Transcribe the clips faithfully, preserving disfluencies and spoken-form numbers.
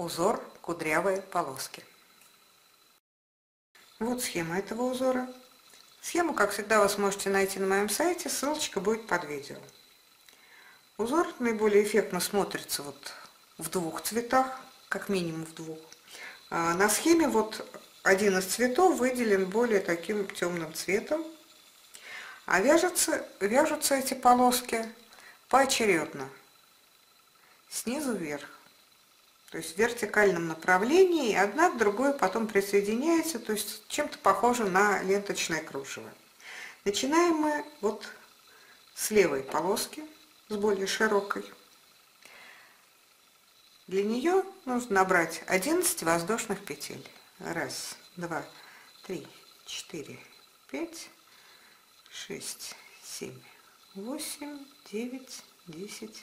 узор кудрявые полоски. Вот схема этого узора. Схему, как всегда, вы сможете найти на моем сайте, ссылочка будет под видео. Узор наиболее эффектно смотрится вот в двух цветах, как минимум в двух. А на схеме вот один из цветов выделен более таким темным цветом, а вяжутся, вяжутся эти полоски поочередно, снизу вверх. То есть в вертикальном направлении, и одна к другой потом присоединяется, то есть чем-то похоже на ленточное кружево. Начинаем мы вот с левой полоски, с более широкой. Для нее нужно набрать одиннадцать воздушных петель. Раз, два, три, четыре, пять, шесть, семь, восемь, девять, десять,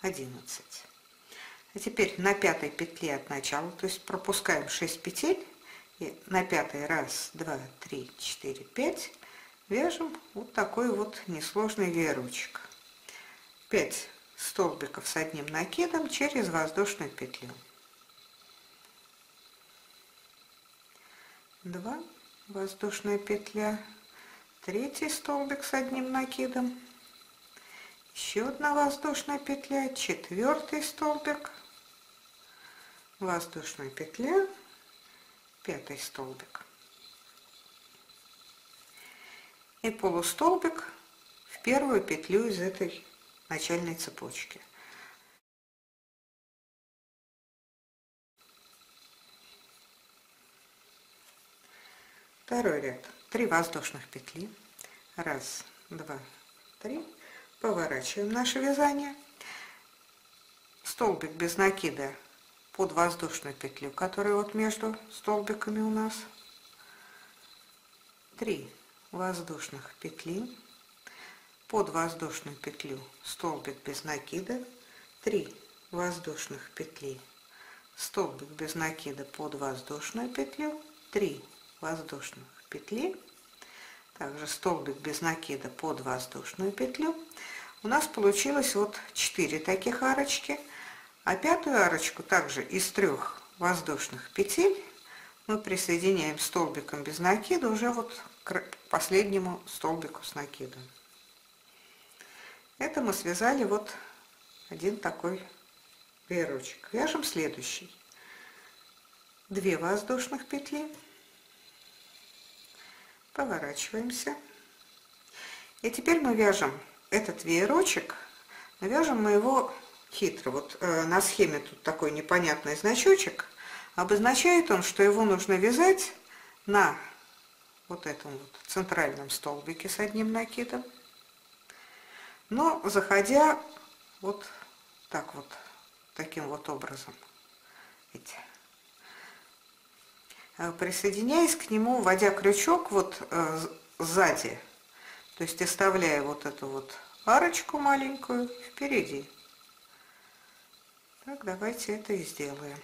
одиннадцать. А теперь на пятой петле от начала, то есть пропускаем шесть петель, и на пятой раз, два, три, четыре, пять вяжем вот такой вот несложный веерочек. пять столбиков с одним накидом через воздушную петлю. два воздушная петля, третий столбик с одним накидом, еще одна воздушная петля, четвертый столбик, воздушная петля, пятый столбик. И полустолбик в первую петлю из этой начальной цепочки. Второй ряд. три воздушных петли. раз, два, три. Поворачиваем наше вязание. Столбик без накида под воздушную петлю, которая вот между столбиками у нас. три воздушных петли. Под воздушную петлю столбик без накида. три воздушных петли. Столбик без накида под воздушную петлю. три воздушных петли, также столбик без накида под воздушную петлю. У нас получилось вот четыре таких арочки, а пятую арочку также из трех воздушных петель мы присоединяем столбиком без накида уже вот к последнему столбику с накидом. Это мы связали вот один такой веерочек. Вяжем следующий. две воздушных петли. Поворачиваемся. И теперь мы вяжем этот веерочек, но вяжем мы его хитро. Вот э, на схеме тут такой непонятный значочек. Обозначает он, что его нужно вязать на вот этом вот центральном столбике с одним накидом, но заходя вот так вот, таким вот образом. Видите? Присоединяясь к нему, вводя крючок вот э, сзади, то есть оставляя вот эту вот арочку маленькую впереди. Так, давайте это и сделаем.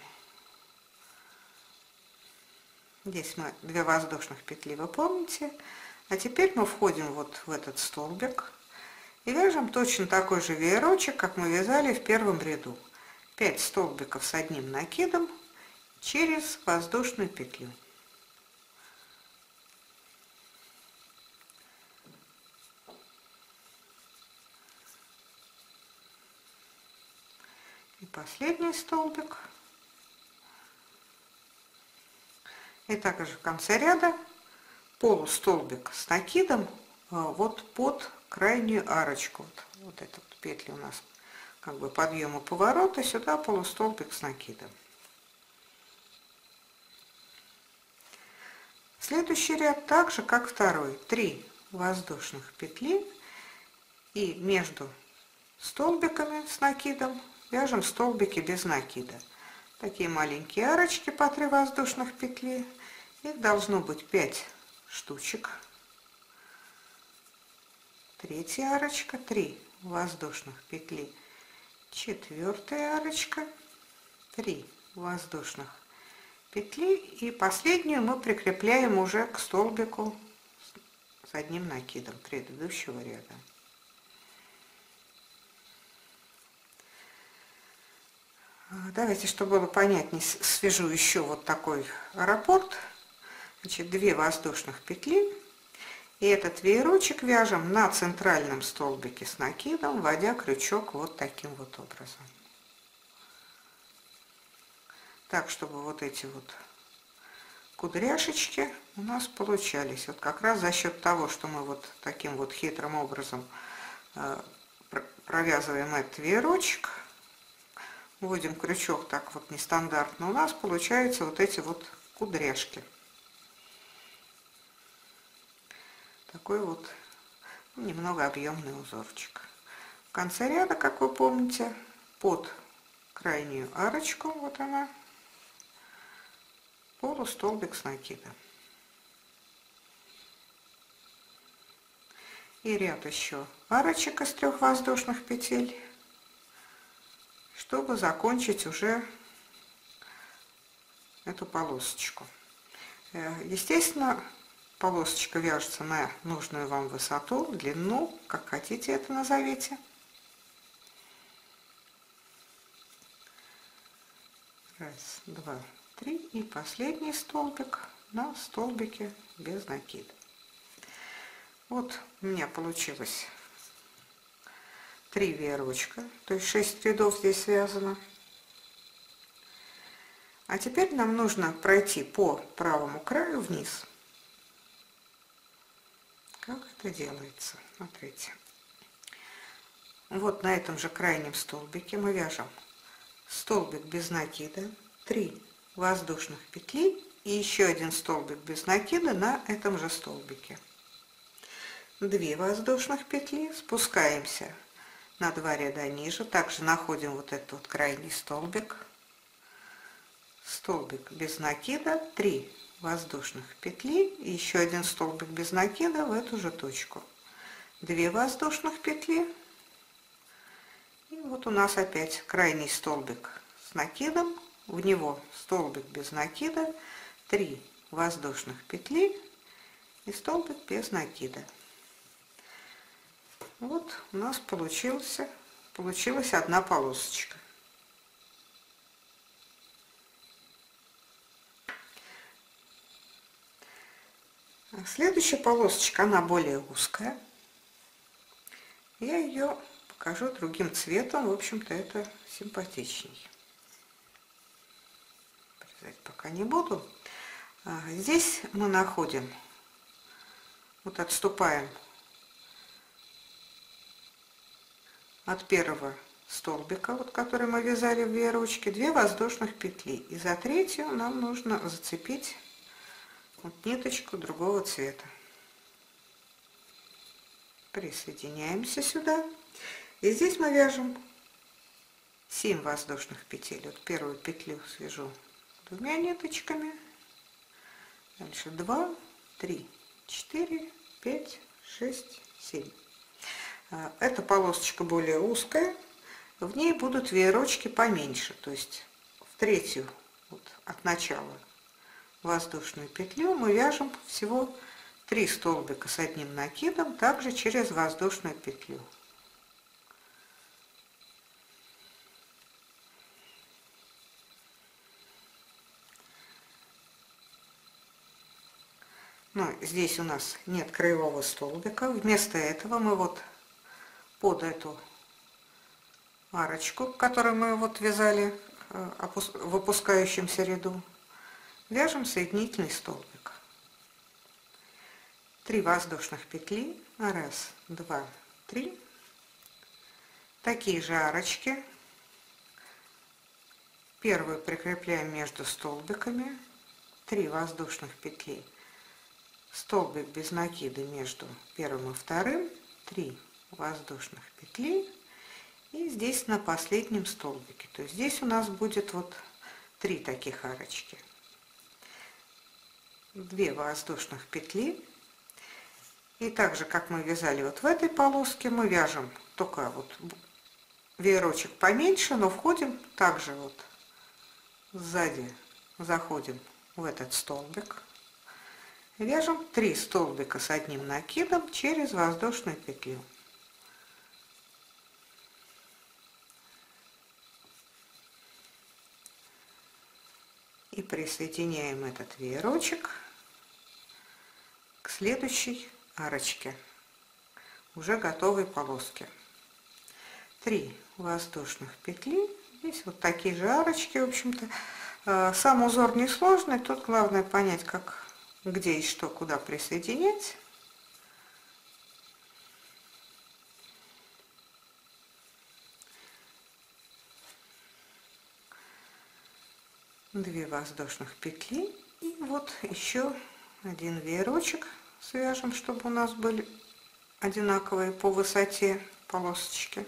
Здесь мы две воздушных петли, вы помните. А теперь мы входим вот в этот столбик и вяжем точно такой же веерочек, как мы вязали в первом ряду. пять столбиков с одним накидом через воздушную петлю. И последний столбик. И также в конце ряда полустолбик с накидом вот под крайнюю арочку. Вот, вот эта вот петля у нас как бы подъема поворота, сюда полустолбик с накидом. Следующий ряд так же, как второй. три воздушных петли, и между столбиками с накидом вяжем столбики без накида. Такие маленькие арочки по три воздушных петли. Их должно быть пять штучек. Третья арочка, три воздушных петли. Четвертая арочка, три воздушных петли. Петли, и последнюю мы прикрепляем уже к столбику с одним накидом предыдущего ряда. Давайте, чтобы было понятнее, свяжу еще вот такой раппорт. Значит, две воздушных петли. И этот веерочек вяжем на центральном столбике с накидом, вводя крючок вот таким вот образом. Так, чтобы вот эти вот кудряшечки у нас получались. Вот как раз за счет того, что мы вот таким вот хитрым образом провязываем этот веерочек, вводим крючок так вот нестандартно, у нас получаются вот эти вот кудряшки. Такой вот немного объемный узорчик. В конце ряда, как вы помните, под крайнюю арочку, вот она, полустолбик с накидом. И ряд еще арочек из трех воздушных петель, чтобы закончить уже эту полосочку. Естественно, полосочка вяжется на нужную вам высоту, длину, как хотите это назовите. Раз, два, три. И последний столбик на столбике без накида. Вот у меня получилось три веерочка, то есть шесть рядов здесь связано. А теперь нам нужно пройти по правому краю вниз. Как это делается? Смотрите. Вот на этом же крайнем столбике мы вяжем столбик без накида, три воздушных петли и еще один столбик без накида на этом же столбике. две воздушных петли, спускаемся на два ряда ниже, также находим вот этот вот крайний столбик, столбик без накида, три воздушных петли и еще один столбик без накида в эту же точку, две воздушных петли, и вот у нас опять крайний столбик с накидом, в него столбик без накида, три воздушных петли и столбик без накида. Вот у нас получился, получилась одна полосочка. Следующая полосочка, она более узкая. Я ее покажу другим цветом, в общем-то это симпатичней. Вязать пока не буду. Здесь мы находим, вот отступаем от первого столбика, вот который мы вязали в веерочке, две воздушных петли, и за третью нам нужно зацепить вот ниточку другого цвета. Присоединяемся сюда, и здесь мы вяжем семь воздушных петель. Вот первую петлю свяжу двумя ниточками, дальше два, три, четыре, пять, шесть, семь. Эта полосочка более узкая, в ней будут веерочки поменьше, то есть в третью вот, от начала воздушную петлю мы вяжем всего три столбика с одним накидом, также через воздушную петлю. Но здесь у нас нет краевого столбика, вместо этого мы вот под эту арочку, которую мы вот вязали в опускающемся ряду, вяжем соединительный столбик. три воздушных петли, раз, два, три, такие же арочки, первую прикрепляем между столбиками, три воздушных петли, столбик без накида между первым и вторым, три воздушных петли, и здесь на последнем столбике, то есть здесь у нас будет вот три таких арочки, две воздушных петли, и так же как мы вязали вот в этой полоске, мы вяжем только вот веерочек поменьше, но входим также вот сзади, заходим в этот столбик, вяжем три столбика с одним накидом через воздушную петлю. и присоединяем этот веерочек к следующей арочке уже готовой полоски. Три воздушных петли, здесь вот такие же арочки, в общем-то. Сам узор несложный, тут главное понять, как, где и что, куда присоединять. Две воздушных петли, и вот еще один веерочек свяжем, чтобы у нас были одинаковые по высоте полосочки.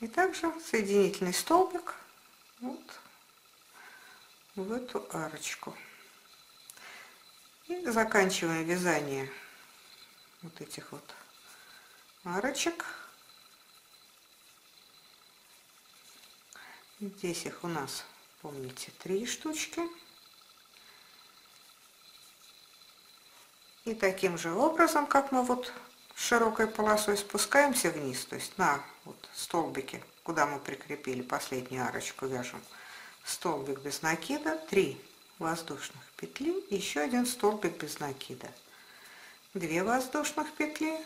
И также соединительный столбик вот в эту арочку. И заканчиваем вязание вот этих вот арочек. Здесь их у нас, помните, три штучки. И таким же образом, как мы вот широкой полосой спускаемся вниз, то есть на вот столбике, куда мы прикрепили последнюю арочку, вяжем столбик без накида, три воздушных петли, еще один столбик без накида. две воздушных петли,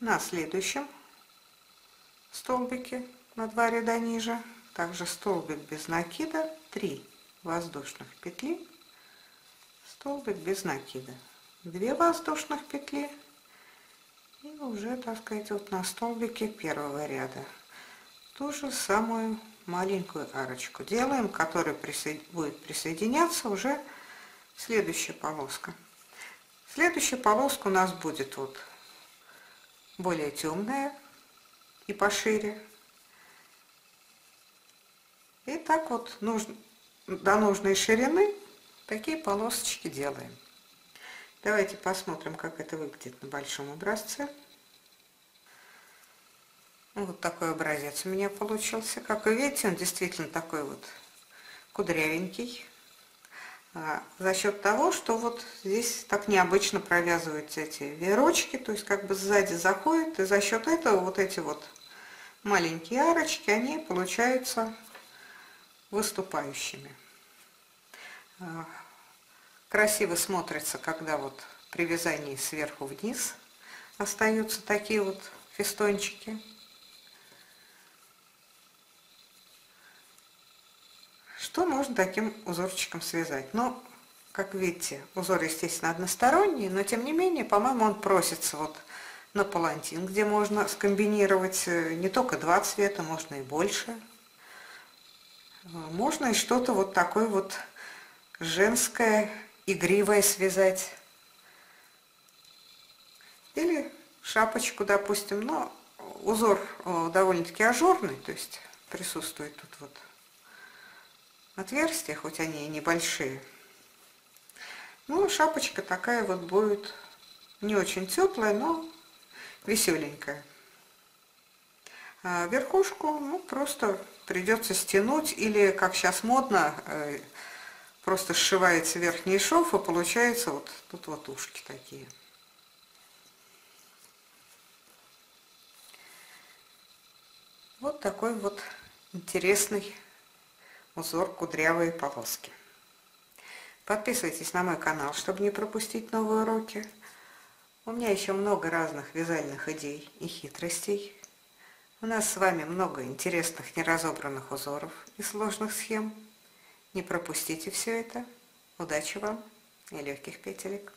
на следующем столбике на два ряда ниже также столбик без накида, три воздушных петли, столбик без накида, две воздушных петли, и уже, так сказать, вот на столбике первого ряда ту же самую маленькую арочку делаем, которая присо... будет присоединяться уже следующая полоска. Следующая полоска у нас будет вот более темная и пошире. И так вот нужно, до нужной ширины такие полосочки делаем. Давайте посмотрим, как это выглядит на большом образце. Вот такой образец у меня получился. Как вы видите, он действительно такой вот кудрявенький. За счет того, что вот здесь так необычно провязываются эти веерочки, то есть как бы сзади заходит, и за счет этого вот эти вот маленькие арочки, они получаются выступающими. Красиво смотрится, когда вот при вязании сверху вниз остаются такие вот фестончики. Что можно таким узорчиком связать? Но, как видите, узор, естественно, односторонний, но тем не менее, по-моему, он просится вот на палантин, где можно скомбинировать не только два цвета, можно и больше. Можно и что-то вот такое вот женское, игривое связать. Или шапочку, допустим, но узор довольно-таки ажурный, то есть присутствует тут вот отверстия, хоть они и небольшие. Ну, шапочка такая вот будет не очень теплая, но веселенькая. А верхушку, ну, просто придется стянуть, или, как сейчас модно, просто сшивается верхний шов, и получается вот тут вот ушки такие. Вот такой вот интересный узор кудрявые полоски. Подписывайтесь на мой канал, чтобы не пропустить новые уроки. У меня еще много разных вязальных идей и хитростей. У нас с вами много интересных неразобранных узоров и сложных схем. Не пропустите все это. Удачи вам и легких петелек!